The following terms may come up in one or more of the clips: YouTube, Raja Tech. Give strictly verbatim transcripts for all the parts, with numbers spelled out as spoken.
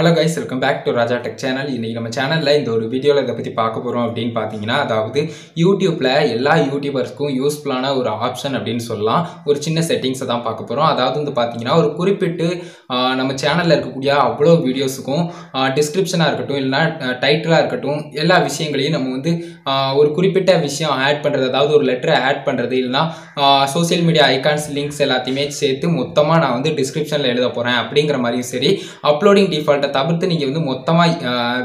Hello guys, welcome back to Raja Tech channel. In our channel, in this video, we will talk about YouTube. All YouTubers use an option to use a settings. That's why we will see our channel. Videos will description, title, all things. We will add a letter, add social media icons, links, images, and description. Uploading default. தவிர்த்து நீங்க வந்து மொத்தமா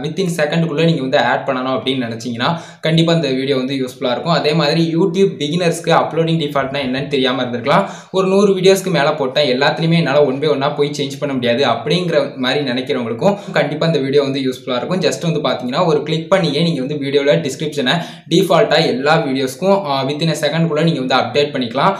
within second குள்ள நீங்க வந்து add பண்ணனும் அப்படி நினைச்சீங்கனா கண்டிப்பா இந்த வீடியோ வந்து யூஸ்புல்லா இருக்கும் அதே மாதிரி YouTube beginners க்கு uploading default னா என்னன்னு தெரியாம இருந்திருக்கலாம் ஒரு one hundred வீடியோஸ்க்கு மேல போட்டா எல்லாத்துலயுமே என்னால one by one போய் சேஞ்ச் பண்ண முடியாது அப்படிங்கற மாதிரி நினைக்கிறவங்களுக்கு கண்டிப்பா இந்த வீடியோ வந்து யூஸ்புல்லா இருக்கும் ஜஸ்ட் வந்து பாத்தீங்கன்னா ஒரு கிளிக் பண்ணியே நீங்க வந்து வீடியோல டிஸ்கிரிப்ஷனை டிஃபால்ட்டா எல்லா வீடியோஸ்க்கும் within a second குள்ள நீங்க வந்து அப்டேட் பண்ணிக்கலாம்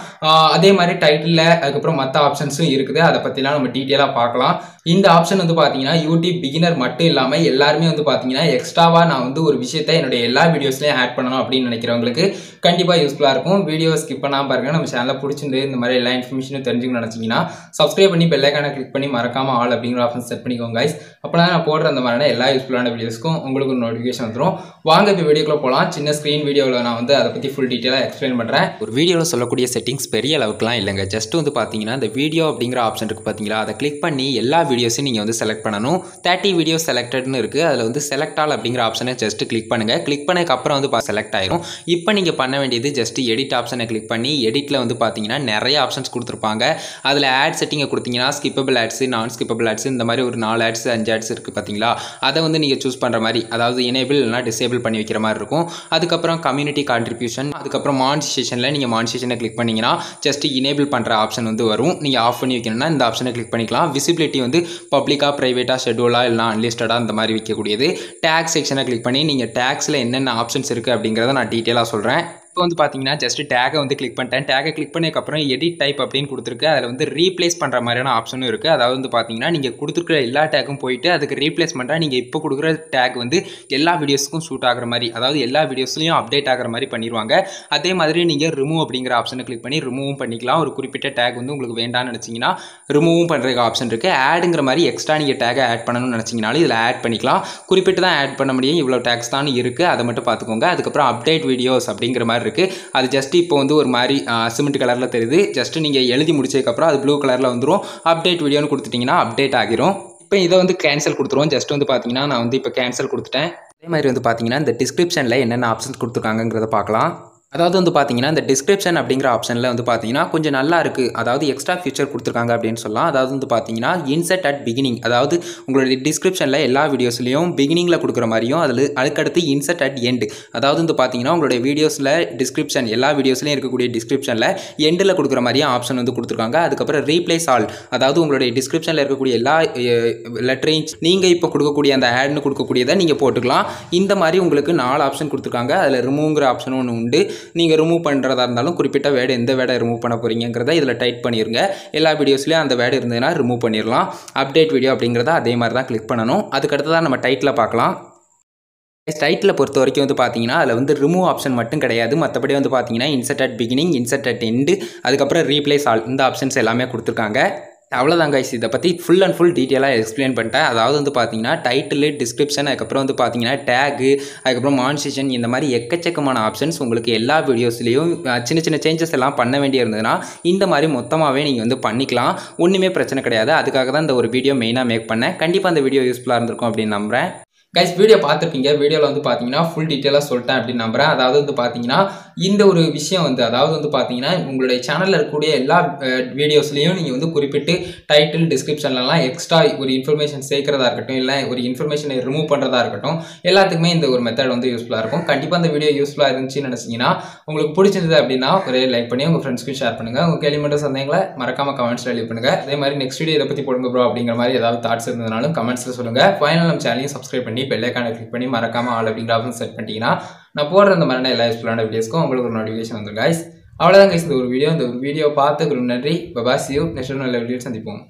அதே மாதிரி டைட்டில்ல அதுக்கு அப்புறம் மத்த ஆப்ஷன்ஸும் இருக்குது அத பத்திலாம் நம்ம டீடைலா பார்க்கலாம் இந்த ஆப்ஷன் வந்து பாத்தீங்கன்னா YouTube beginner மட்டும் இல்லாம எல்லாரும் வந்து பாத்தீங்கன்னா எக்ஸ்ட்ராவா நான் வந்து ஒரு விஷயத்தை என்னோட எல்லா வீடியோஸ்லயே ஆட் பண்ணனும் அப்படி நினைக்கிறவங்களுக்கு கண்டிப்பா யூஸ்புல்லா இருக்கும் வீடியோ ஸ்கிப் பண்ணாம பாருங்க நம்ம சேனலை பிடிச்சிருந்தது இந்த மாதிரி எல்லா இன்ஃபர்மேஷனும் தெரிஞ்சுக்கணும் நினைச்சீங்கன்னா சப்ஸ்கிரைப் பண்ணி பெல் ஐகானை கிளிக் பண்ணி மறக்காம ஆல் அப்படிங்கற ஆப்ஷன் செட் பண்ணிக்கோங்க गाइस அப்பதான் நான் போடுற அந்த மாதிரியான எல்லா யூஸ்புல்லான வீடியோஸ்க்கும் உங்களுக்கு நோட்டிஃபிகேஷன் வந்துரும் வாங்க இப்ப வீடியோக்குள்ள போலாம் சின்ன ஸ்கிரீன் வீடியோல நான் வந்து அத பத்தி full detail-ஆ explain பண்றேன் ஒரு வீடியோல சொல்லக்கூடிய செட்டிங்ஸ் பெரிய அளவுக்குலாம் இல்லங்க ஜஸ்ட் வந்து பாத்தீங்கன்னா அந்த வீடியோ அப்படிங்கற ஆப்ஷன் இருக்கு பாத்தீங்களா அத கிளிக் பண்ணி எல்லா வீடியோஸையும் நீங்க வந்து செலக்ட் பண்ணனும் thirty videos selected னு இருக்கு அதுல வந்து select all அப்படிங்கற ஆப்ஷனை just click பண்ணுங்க click பண்ணதுக்கு அப்புறம் வந்து select ஆயிடும் இப்போ நீங்க பண்ண வேண்டியது just edit ஆப்ஷனை click பண்ணி editல வந்து பாத்தீங்கன்னா நிறைய ஆப்ஷன்ஸ் கொடுத்திருப்பாங்க அதுல ad setting-ஐ கொடுத்தீங்கன்னா skippable ads non skippable ads இந்த மாதிரி ஒரு four ads five ads இருக்கு பாத்தீங்களா அத வந்து நீங்க choose பண்ற மாதிரி அதாவது enable இல்லனா disable பண்ணி வைக்கிற மாதிரி இருக்கும் அதுக்கு அப்புறம் community contribution அதுக்கு அப்புறம் monetizationல நீங்க monetizationஐ click பண்ணீங்கனா just enable பண்ற ஆப்ஷன் வந்து வரும் நீங்க ஆஃப் பண்ணி வைக்கணும்னா இந்த ஆப்ஷனை click பண்ணிக்கலாம் visibility வந்து public-ஆ private-ஆ schedule இல்லனா unlisted ஆ அந்த மாதிரி வைக்க கூடியது tag section-ஐ click பண்ணி நீங்க tags-ல என்னென்ன options இருக்கு அப்படிங்கறத நான் டீடைலா சொல்றேன் இப்போ வந்து பாத்தீங்கன்னா just tag வந்து click பண்ணிட்டேன் tag click பண்ணதுக்கு அப்புறம் edit type அப்படினு கொடுத்திருக்கு அதுல வந்து replace பண்ற மாதிரியான ஆப்ஷனும் இருக்கு அதாவது வந்து பாத்தீங்கன்னா நீங்க கொடுத்திருக்கிற எல்லா டாகும் போயிடு அதுக்கு replace பண்றா நீங்க இப்போ கொடுக்கிற டாக் வந்து எல்லா வீடியோஸ்க்கும் சூட் ஆகுற மாதிரி அதாவது எல்லா வீடியோஸ்லயும் அப்டேட் ஆகுற மாதிரி பண்ணிடுவாங்க அதே மாதிரி நீங்க remove அப்படிங்கற ஆப்ஷனை click பண்ணி remove பண்ணிக்கலாம் ஒரு குறிப்பிட்ட டாக் வந்து உங்களுக்கு வேண்டாம்னு நினைச்சீங்கனா remove பண்றதுக்கு ஆப்ஷன் இருக்கு add-ங்கற மாதிரி எக்ஸ்ட்ரா நீங்க டாக ஆட் பண்ணனும்னு நினைச்சீங்கனா இதல ஆட் பண்ணிக்கலாம் குறிப்பிட்ட தான் ஆட் பண்ண முடியும் இவ்வளவு டாக்ஸ் தான் இருக்கு அத மட்டும் பாத்துக்கோங்க அதுக்கு அப்புறம் அப்டேட் வீடியோஸ் அப்படிங்கற மாதிரி இருக்கு அது ஜஸ்ட் இப்போ வந்து ஒரு மாதிரி சிமெண்ட் கலர்ல தெரியுது ஜஸ்ட் நீங்க எழுதி முடிச்சதுக்கு அப்புறம் அது ப்ளூ கலர்ல வந்துரும் அப்டேட் வீடியோன்னு கொடுத்துட்டீங்கன்னா அப்டேட் ஆகிரும் இப்போ இத வந்து கேன்சல் கொடுத்துறோம் ஜஸ்ட் வந்து பாத்தீங்கன்னா நான் வந்து இப்போ கேன்சல் கொடுத்துட்டேன் அதே மாதிரி வந்து பாத்தீங்கன்னா இந்த டிஸ்கிரிப்ஷன்ல என்னென்ன ஆப்ஷன்ஸ் கொடுத்திருக்காங்கங்கறத பார்க்கலாம் அதாவது வந்து பாத்தீங்கன்னா இந்த description அப்படிங்கற ஆப்ஷன்ல வந்து பாத்தீங்கன்னா கொஞ்சம் நல்லா இருக்கு அதாவது எக்ஸ்ட்ரா ஃபீச்சர் கொடுத்திருக்காங்க அப்படினு சொல்லலாம் அதாவது வந்து பாத்தீங்கன்னா insert at beginning அதாவது உங்களுடைய descriptionல எல்லா வீடியோஸ்லயும் beginningல கொடுக்கிற மாதிரியும் அதுல அடுத்து insert at end அதாவது வந்து பாத்தீங்கன்னா உங்களுடைய வீடியோஸ்ல description எல்லா வீடியோஸ்லயும் இருக்கக்கூடிய descriptionல endல கொடுக்கிற மாதிரியும் ஆப்ஷன் வந்து கொடுத்திருக்காங்க அதுக்கு அப்புறம் replace all அதாவது உங்களுடைய descriptionல இருக்கக்கூடிய எல்லா லெட்டரையும் நீங்க இப்ப கொடுக்கக்கூடிய அந்த add னு கொடுக்கக்கூடியதை நீங்க போட்டுக்கலாம் இந்த மாதிரி உங்களுக்கு four ஆப்ஷன் கொடுத்திருக்காங்க அதுல removeங்கற ஆப்ஷன் ஒன்னு உண்டு நீங்க remove பண்றதா இருந்தாலும் குறிப்பிட்ட வேட எந்த வேட remove பண்ண போறீங்கங்கறதை இதல டைப் பண்ணிருங்க எல்லா வீடியோஸ்லயே அந்த வேட இருந்ததனா remove பண்ணிரலாம் அப்டேட் வீடியோ அப்படிங்கறத அதே மாதிரி தான் கிளிக் பண்ணனும் அதுக்கு அடுத்து தான் நம்ம டைட்டில பார்க்கலாம் டைட்டில பொறுத்த வரைக்கும் வந்து பாத்தீங்கன்னா அதுல வந்து remove ஆப்ஷன் மட்டும் கிடையாது மத்தபடி வந்து பாத்தீங்கன்னா insert at beginning insert at end அதுக்கு அப்புறம் replace all இந்த ஆப்ஷன்ஸ் எல்லாமே கொடுத்திருக்காங்க அவ்வளவுதான் गाइस இத பத்தி ஃபுல் அண்ட் ஃபுல் டீடைலா எக்ஸ்பிளைன் பண்ணிட்டேன் அதாவது வந்து பாத்தீங்கன்னா டைட்டில் டிஸ்கிரிப்ஷன் அதுக்கு அப்புறம் வந்து பாத்தீங்கன்னா டாக் அதுக்கு அப்புறம் மானிசேஷன் இந்த மாதிரி எக்கச்சக்கமான ஆப்ஷன்ஸ் உங்களுக்கு எல்லா வீடியோஸ்லயும் சின்ன சின்ன चेंजेस எல்லாம் பண்ண வேண்டியிருந்ததுனா இந்த மாதிரி மொத்தமாவே நீங்க வந்து பண்ணிக்கலாம் ஒண்ணுமே பிரச்சனை கிடையாது அதுக்காக தான் இந்த ஒரு வீடியோ மெயினா மேக் பண்ணேன் கண்டிப்பா அந்த வீடியோ யூஸ்புல்லா இருந்திருக்கும் அப்படி நம்புறேன் guys வீடியோ பார்த்திருப்பீங்க வீடியோல வந்து பாத்தீங்கன்னா full detail-ஆ சொல்லிட்டேன் அப்படி நம்பறேன் அதாவது வந்து பாத்தீங்கன்னா இந்த ஒரு விஷயம் வந்து அதாவது வந்து பாத்தீங்கன்னா உங்களுடைய சேனல்ல இருக்கக்கூடிய எல்லா வீடியோஸ்லயும் நீங்க வந்து குறிப்பிட்டு டைட்டில் டிஸ்கிரிப்ஷன்லலாம் எக்ஸ்ட்ரா ஒரு இன்ஃபர்மேஷன் சேக்கறதா இருக்கட்டும் இல்ல ஒரு இன்ஃபர்மேஷனை ரிமூவ் பண்றதா இருக்கட்டும் எல்லாத்துக்குமே இந்த ஒரு மெத்தட் வந்து யூஸ்புல்லா இருக்கும் கண்டிப்பா இந்த வீடியோ யூஸ்புல்லா இருந்துச்சுன்னு நினைச்சீங்கன்னா உங்களுக்கு பிடிச்சிருந்தது அப்படினா ஒரே லைக் பண்ணி உங்க ஃப்ரெண்ட்ஸ்க்கு ஷேர் பண்ணுங்க உங்க கேள்வி மட்டும் சந்தேகங்களை மறக்காம கமெண்ட்ஸ்ல லீவ் பண்ணுங்க அதே மாதிரி நெக்ஸ்ட் வீடியோ இத பத்தி போடுங்க bro அப்படிங்கற மாதிரி ஏதாவது thoughts இருந்ததனாலும் கமெண்ட்ஸ்ல சொல்லுங்க ஃபைனலா நம்ம சேனலையும் subscribe பண்ணி பெல் ஐகானை கிளிக் பண்ணி மறக்காம ஆல் அப்படிங்கற ஆப்ஷன் செட் பண்ணிட்டீங்கன்னா நான் போடுற அந்த மாதிரி எல்லா யூஸ்புல்லான வீடியோஸ்க்கும் உங்களுக்கு ஒரு நோட்டிஃபிகேஷன் வந்துரும் गाइस அவ்வளவுதான் गाइस இந்த ஒரு வீடியோ இந்த ஒரு வீடியோ பார்த்துக்கு நன்றி bye bye see you next நல்ல வீடியோல சந்திப்போம்